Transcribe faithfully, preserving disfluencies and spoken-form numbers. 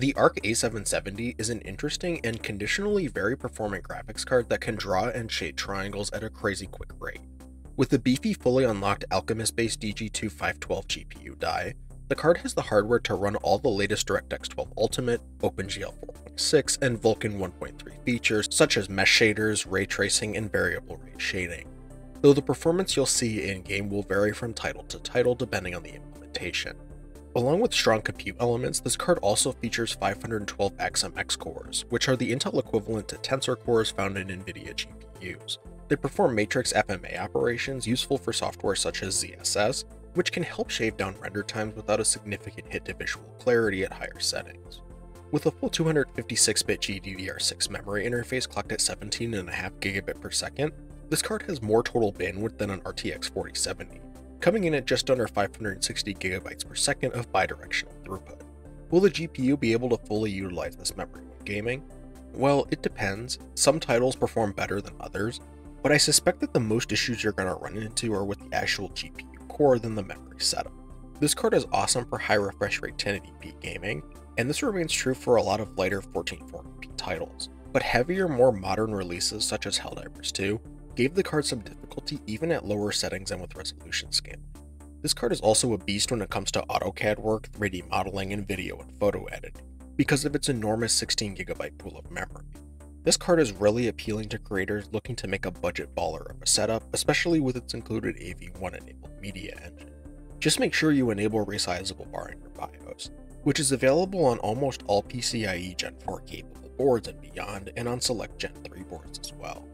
The Arc A seven seventy is an interesting and conditionally very performant graphics card that can draw and shape triangles at a crazy quick rate. With the beefy fully unlocked Alchemist-based D G two five twelve G P U die, the card has the hardware to run all the latest DirectX twelve Ultimate, OpenGL four point six, and Vulkan one point three features such as mesh shaders, ray tracing, and variable rate shading, though the performance you'll see in-game will vary from title to title depending on the implementation. Along with strong compute elements, this card also features five hundred twelve X M X cores, which are the Intel equivalent to Tensor cores found in NVIDIA G P Us. They perform matrix F M A operations useful for software such as Z S S, which can help shave down render times without a significant hit to visual clarity at higher settings. With a full two hundred fifty-six bit G D D R six memory interface clocked at seventeen point five gigabit per second, this card has more total bandwidth than an R T X forty seventy, coming in at just under five hundred sixty gigabytes per second of bidirectional throughput. Will the G P U be able to fully utilize this memory when gaming? Well, it depends. Some titles perform better than others, but I suspect that the most issues you're going to run into are with the actual G P U core than the memory setup. This card is awesome for high refresh rate ten eighty p gaming, and this remains true for a lot of lighter fourteen forty p titles, but heavier, more modern releases such as Helldivers two gave the card some difficulty even at lower settings and with resolution scaling. This card is also a beast when it comes to AutoCAD work, three D modeling, and video and photo editing, because of its enormous sixteen gigabyte pool of memory. This card is really appealing to creators looking to make a budget baller of a setup, especially with its included A V one enabled media engine. Just make sure you enable Resizable B A R in your BIOS, which is available on almost all P C I E Gen four capable boards and beyond, and on select Gen three boards as well.